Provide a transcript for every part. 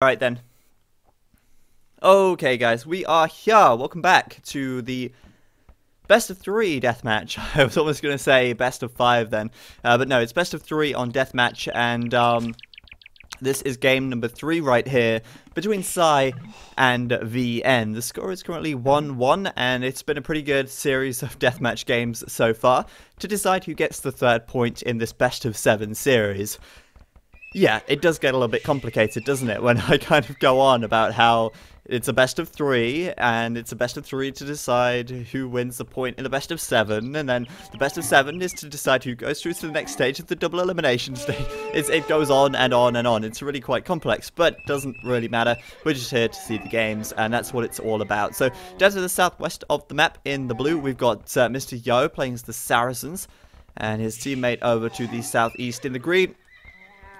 Alright then. Okay guys, we are here. Welcome back to the best of 3 deathmatch. I was almost going to say best of 5 then. But no, it's best of 3 on deathmatch, and this is game number 3 right here between SY and VN. The score is currently 1-1, and it's been a pretty good series of deathmatch games so far to decide who gets the 3rd point in this best of 7 series. Yeah, it does get a little bit complicated, doesn't it, when I kind of go on about how it's a best of 3, and it's a best of 3 to decide who wins the point in the best of 7, and then the best of 7 is to decide who goes through to the next stage of the double elimination stage. It goes on and on and on. It's really quite complex, but doesn't really matter. We're just here to see the games, and that's what it's all about. So, down to the southwest of the map, in the blue, we've got Mr. Yo playing as the Saracens, and his teammate over to the southeast in the green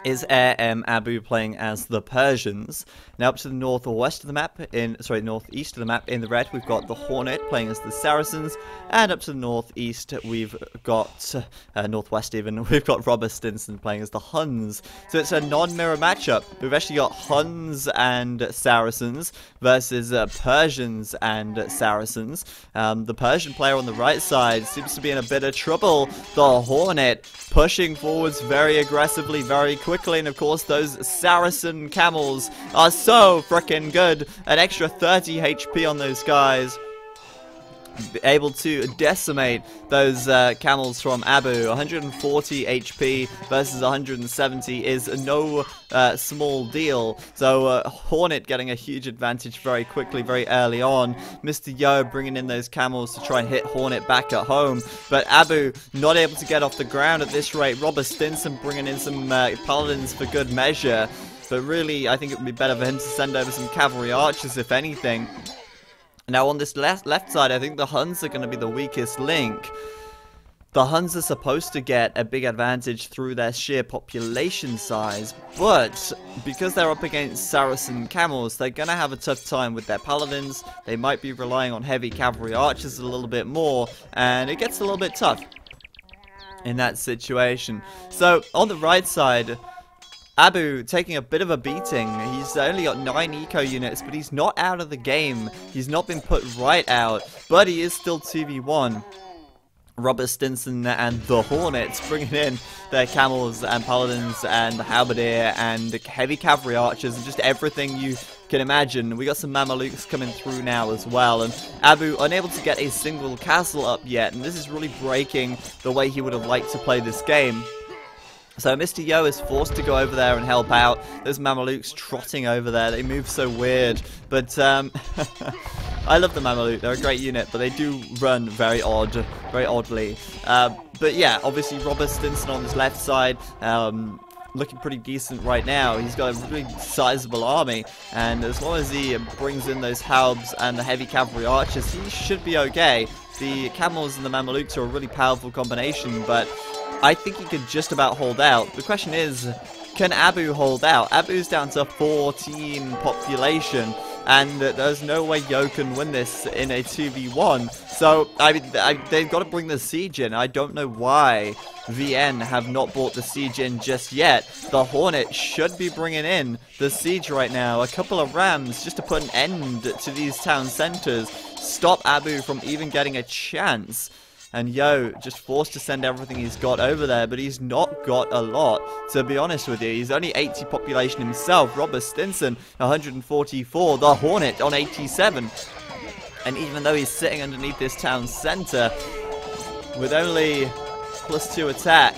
is A.M. Abu playing as the Persians. Now up to the northwest of the map, northeast of the map in the red, we've got the Hornet playing as the Saracens, and up to the northeast we've got, northwest even, we've got Robert Stinson playing as the Huns. So it's a non-mirror matchup. We've actually got Huns and Saracens versus Persians and Saracens. The Persian player on the right side seems to be in a bit of trouble. The Hornet pushing forwards very aggressively, very quickly, and of course those Saracen camels are so freaking good. An extra 30 HP on those guys, able to decimate those camels from Abu. 140 HP versus 170 is no small deal. So Hornet getting a huge advantage very quickly, very early on. Mr. Yo bringing in those camels to try and hit Hornet back at home, but Abu not able to get off the ground at this rate. Robert Stinson bringing in some paladins for good measure, but really I think it would be better for him to send over some cavalry archers if anything. Now on this left side, I think the Huns are going to be the weakest link. The Huns are supposed to get a big advantage through their sheer population size, but because they're up against Saracen camels, they're going to have a tough time with their paladins. They might be relying on heavy cavalry archers a little bit more, and it gets a little bit tough in that situation. So on the right side, Abu taking a bit of a beating. He's only got 9 eco units, but he's not out of the game. He's not been put right out, but he is still 2v1. Robert Stinson and the Hornets bringing in their camels and paladins and halberdier and heavy cavalry archers and just everything you can imagine. We got some Mamelukes coming through now as well, and Abu unable to get a single castle up yet, and this is really breaking the way he would have liked to play this game. So Mr. Yo is forced to go over there and help out. Those Mamelukes trotting over there, they move so weird. But I love the Mameluke, they're a great unit, but they do run very oddly. But yeah, obviously Robert Stinson on his left side, looking pretty decent right now. He's got a really sizable army, and as long as he brings in those halbs and the heavy cavalry archers, he should be okay. The camels and the Mamelukes are a really powerful combination, but I think he could just about hold out. The question is, can Abu hold out? Abu's down to 14 population, and there's no way Yo can win this in a 2v1. So, I mean, they've got to bring the siege in. I don't know why VN have not brought the siege in just yet. The Hornet should be bringing in the siege right now. A couple of rams just to put an end to these town centers. Stop Abu from even getting a chance. And Yo just forced to send everything he's got over there, but he's not got a lot, to be honest with you. He's only 80 population himself. Robert Stinson, 144. The Hornet on 87. And even though he's sitting underneath this town center, with only +2 attack,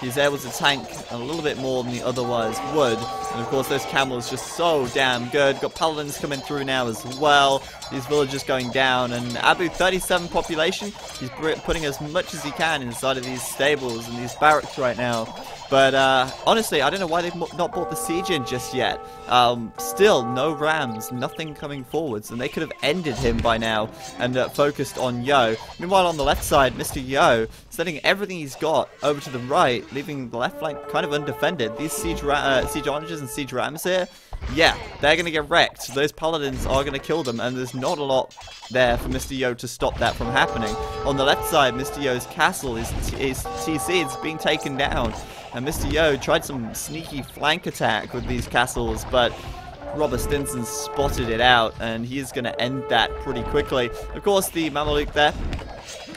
he's able to tank a little bit more than he otherwise would. And of course those camels just so damn good. Got paladins coming through now as well. These villagers going down, and Abu 37 population. He's putting as much as he can inside of these stables and these barracks right now. But honestly, I don't know why they've not brought the siege in just yet. Still no rams, nothing coming forwards, and they could have ended him by now and focused on Yo. Meanwhile on the left side, Mr. Yo sending everything he's got over to the right, leaving the left flank kind of undefended. These Siege Onagers and Siege Rams here, yeah, they're going to get wrecked. Those paladins are going to kill them, and there's not a lot there for Mr. Yo to stop that from happening. On the left side, Mr. Yo's castle is TC, it's being taken down. And Mr. Yo tried some sneaky flank attack with these castles, but Robert Stinson spotted it out, and he is going to end that pretty quickly. Of course, the Mameluke there,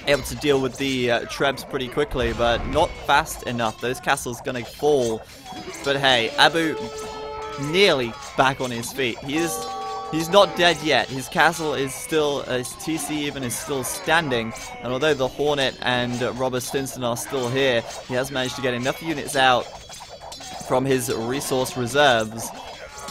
able to deal with the Trebs pretty quickly, but not fast enough. Those castles going to fall. But hey, Abu nearly back on his feet. He's not dead yet. His castle is still, his TC even is still standing. And although the Hornet and Robert Stinson are still here, he has managed to get enough units out from his resource reserves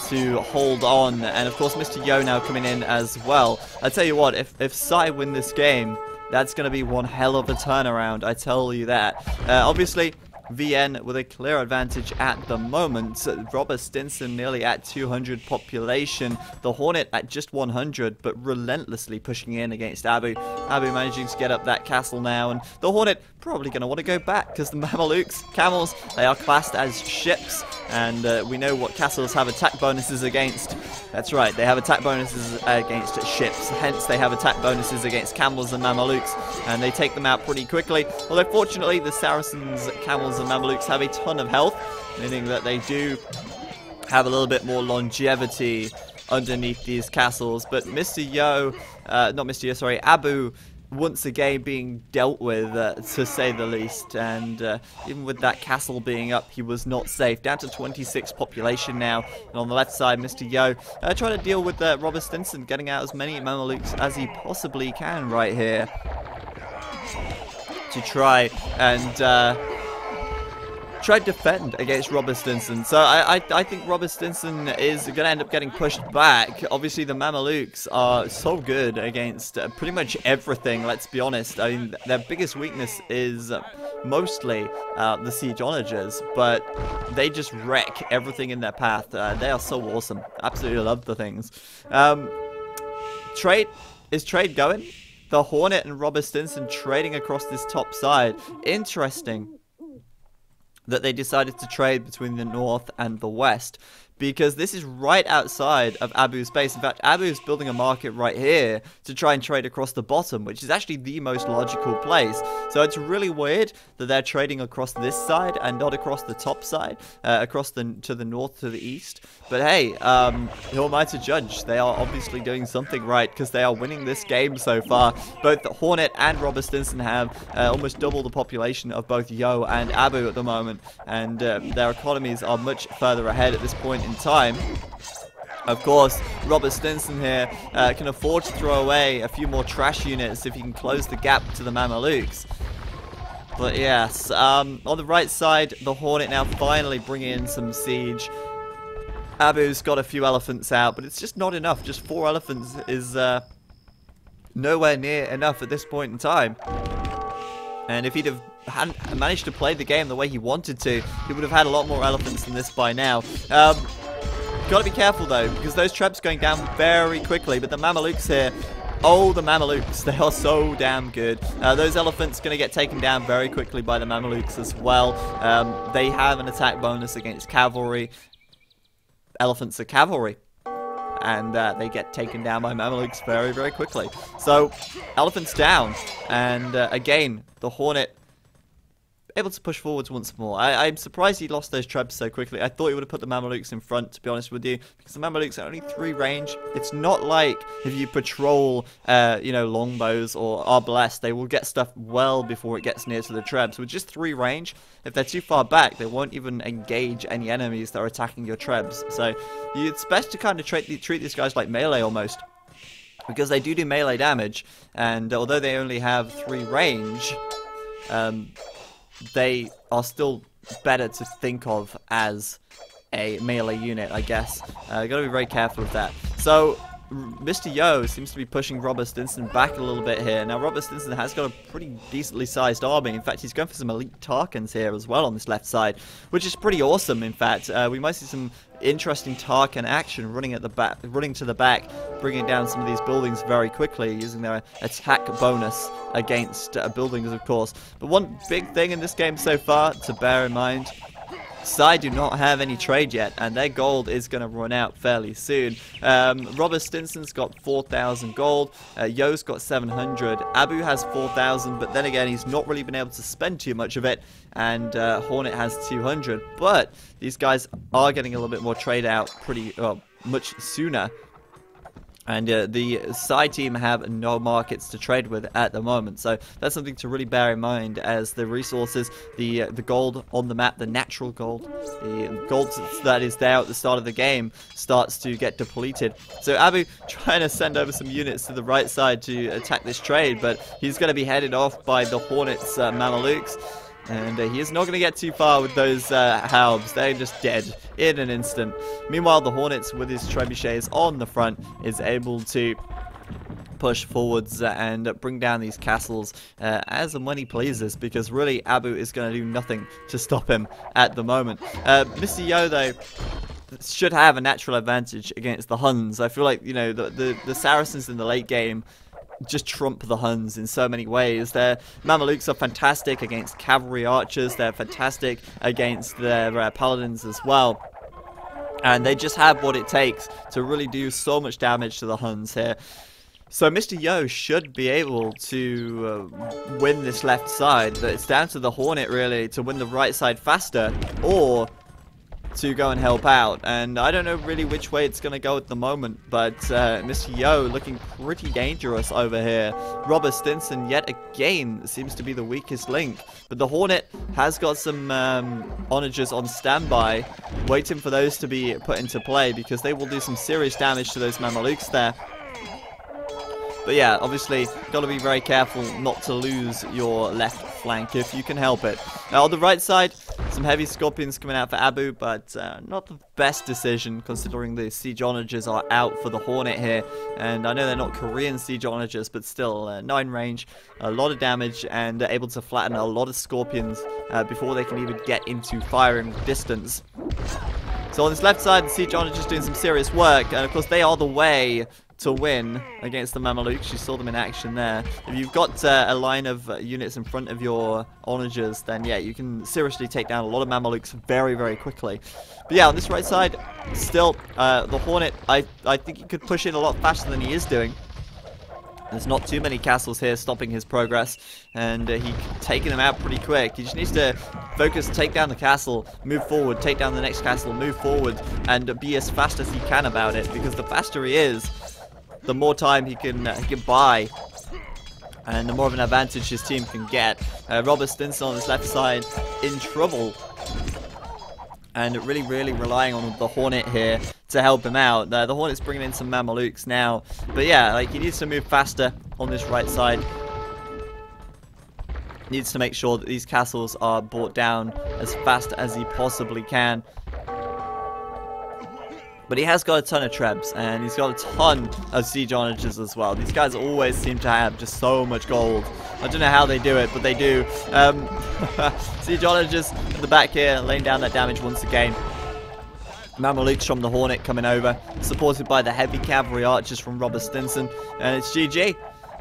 to hold on. And of course, Mr. Yo now coming in as well. I tell you what, if SY win this game, that's going to be one hell of a turnaround, I tell you that. Obviously, VN with a clear advantage at the moment. Robert Stinson nearly at 200 population. The Hornet at just 100, but relentlessly pushing in against Abu. Abu managing to get up that castle now, and the Hornet probably going to want to go back because the Mamelukes, camels, they are classed as ships, and we know what castles have attack bonuses against. That's right, they have attack bonuses against ships, hence they have attack bonuses against camels and Mamelukes, and they take them out pretty quickly. Although fortunately the Saracens, camels and Mamelukes have a ton of health, meaning that they do have a little bit more longevity underneath these castles. But Mr. Yo, not Mr. Yo, sorry, Abu, once again being dealt with, to say the least, and even with that castle being up, he was not safe. Down to 26 population now, and on the left side, Mr. Yo trying to deal with Robert Stinson, getting out as many Mamelukes as he possibly can right here to try and tried to defend against Robert Stinson. So I think Robert Stinson is going to end up getting pushed back. Obviously, the Mamelukes are so good against pretty much everything, let's be honest. I mean, their biggest weakness is mostly the Siege Onagers, but they just wreck everything in their path. They are so awesome. Absolutely love the things. Trade? Is trade going? The Hornet and Robert Stinson trading across this top side. Interesting that they decided to trade between the north and the west, because this is right outside of Abu's base. In fact, Abu is building a market right here to try and trade across the bottom, which is actually the most logical place. So it's really weird that they're trading across this side and not across the top side, across to the north, to the east. But hey, who am I to judge? They are obviously doing something right, because they are winning this game so far. Both the Hornet and Robert Stinson have almost double the population of both Yo and Abu at the moment, and their economies are much further ahead at this point in time. Of course, Robert Stinson here can afford to throw away a few more trash units if he can close the gap to the Mamelukes. But yes, on the right side, the Hornet now finally bringing in some siege. Abu's got a few elephants out, but it's just not enough. Just 4 elephants is nowhere near enough at this point in time. And if he'd have hadn't managed to play the game the way he wanted to, he would have had a lot more elephants than this by now. Gotta be careful though, because those Trebs going down very quickly, but the Mamelukes here, oh, the Mamelukes, they are so damn good. Those elephants gonna get taken down very quickly by the Mamelukes as well. They have an attack bonus against cavalry. Elephants are cavalry, and they get taken down by Mamelukes very, very quickly. So, elephants down, and again, the Hornet able to push forwards once more. I'm surprised he lost those Trebs so quickly. I thought he would have put the Mamelukes in front, to be honest with you, because the Mamelukes are only 3 range. It's not like if you patrol, you know, longbows or arbalest, they will get stuff well before it gets near to the Trebs. With just 3 range, if they're too far back, they won't even engage any enemies that are attacking your Trebs. So it's best to kind of treat these guys like melee almost, because they do melee damage, and although they only have 3 range, they are still better to think of as a melee unit, I guess. Gotta be very careful with that. So, Mr. Yo seems to be pushing Robert Stinson back a little bit here. Now, Robert Stinson has got a pretty decently sized army. In fact, he's going for some elite Tarkans here as well on this left side, which is pretty awesome. In fact, we might see some interesting Tarkan action running at the back, running to the back, bringing down some of these buildings very quickly using their attack bonus against buildings, of course. But one big thing in this game so far to bear in mind: SY do not have any trade yet, and their gold is going to run out fairly soon. Robert Stinson's got 4,000 gold, Yo's got 700, Abu has 4,000, but then again, he's not really been able to spend too much of it, and Hornet has 200. But these guys are getting a little bit more trade out pretty much sooner. And the side team have no markets to trade with at the moment, so that's something to really bear in mind. As the resources, the gold on the map, the natural gold, the gold that is there at the start of the game starts to get depleted. So Abu trying to send over some units to the right side to attack this trade, but he's going to be headed off by the Hornets, Mamelukes. And he is not going to get too far with those halbs. They're just dead in an instant. Meanwhile, the Hornets, with his trebuchets on the front, is able to push forwards and bring down these castles as and when he pleases, because really Abu is going to do nothing to stop him at the moment. Mr. Yo, though, should have a natural advantage against the Huns. I feel like, you know, the Saracens in the late game just trump the Huns in so many ways. Their Mamelukes are fantastic against cavalry archers. They're fantastic against their paladins as well. And they just have what it takes to really do so much damage to the Huns here. So Mr. Yo should be able to win this left side. But it's down to the Hornet, really, to win the right side faster or to go and help out. And I don't know really which way it's going to go at the moment, but Mr. Yo looking pretty dangerous over here. Robert Stinson yet again seems to be the weakest link, but the Hornet has got some Onagers on standby, waiting for those to be put into play, because they will do some serious damage to those Mamelukes there. But yeah, obviously, got to be very careful not to lose your left flank if you can help it. Now, on the right side, some heavy scorpions coming out for Abu, but not the best decision, considering the Siege Onagers are out for the Hornet here. And I know they're not Korean Siege Onagers, but still, 9 range, a lot of damage, and able to flatten a lot of scorpions before they can even get into firing distance. So on this left side, the Siege Onagers doing some serious work, and of course they are the way to win against the Mamelukes. You saw them in action there. If you've got a line of units in front of your Onagers, then yeah, you can seriously take down a lot of Mamelukes very, very quickly. But yeah, on this right side, still, the Hornet, I think he could push in a lot faster than he is doing. There's not too many castles here stopping his progress, and he's taking them out pretty quick. He just needs to focus, take down the castle, move forward, take down the next castle, move forward, and be as fast as he can about it, because the faster he is, the more time he can buy, and the more of an advantage his team can get. Robert Stinson on his left side in trouble, and really, really relying on the Hornet here to help him out. The Hornet's bringing in some Mamelukes now, but yeah, like, he needs to move faster on this right side. Needs to make sure that these castles are brought down as fast as he possibly can. But he has got a ton of trebs, and he's got a ton of Siege Onagers as well. These guys always seem to have just so much gold. I don't know how they do it, but they do. Siege Onagers in the back here, laying down that damage once again. Mamelukes from the Hornet coming over, supported by the heavy cavalry archers from Robert Stinson. And it's GG.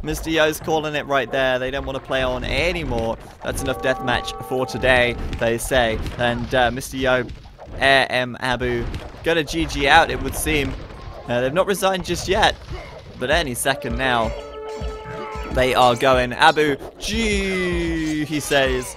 Mr. Yo's calling it right there. They don't want to play on anymore. That's enough deathmatch for today, they say. And Mr. Yo, A.M. Abu, gonna GG out, it would seem. They've not resigned just yet, but any second now they are going. Abu, G, he says.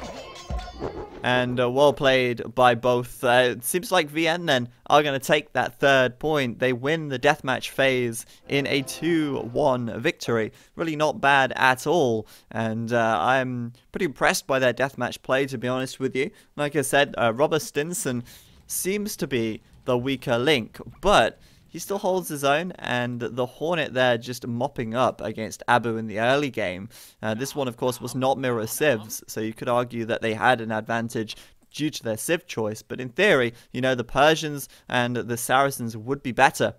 And well played by both. It seems like VN then are going to take that third point. They win the deathmatch phase in a 2-1 victory. Really not bad at all. And I'm pretty impressed by their deathmatch play, to be honest with you. Like I said, Robert Stinson seems to be the weaker link, but he still holds his own, and the Hornet there just mopping up against Abu in the early game. This one, of course, was not mirror civs, so you could argue that they had an advantage due to their civ choice. But in theory, you know, the Persians and the Saracens would be better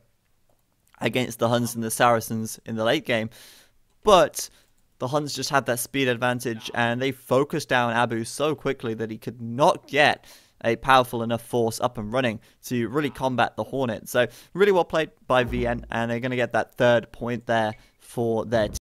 against the Huns and the Saracens in the late game. But the Huns just had that speed advantage, and they focused down Abu so quickly that he could not get a powerful enough force up and running to really combat the Hornet. So really well played by VN, and they're going to get that third point there for their team.